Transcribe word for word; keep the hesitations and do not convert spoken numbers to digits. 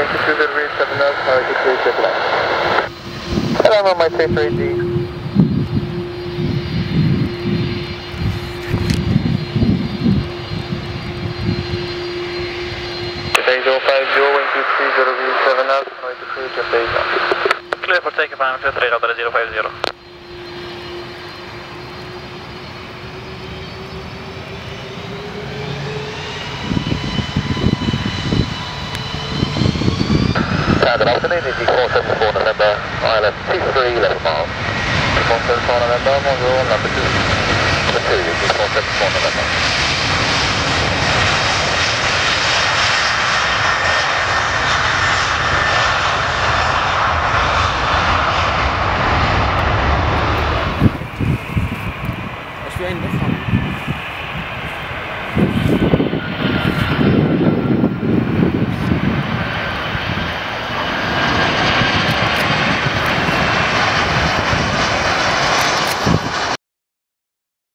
into the rear seven knots, now I just reach the left. And I'm on my safe rate D. Clear for takeoff, I'm to three Delta zero five zero. Target alternate is four seven four November, I L S two three left mile. four seven four November, Monzo number two. Number two is four seven four November. This one.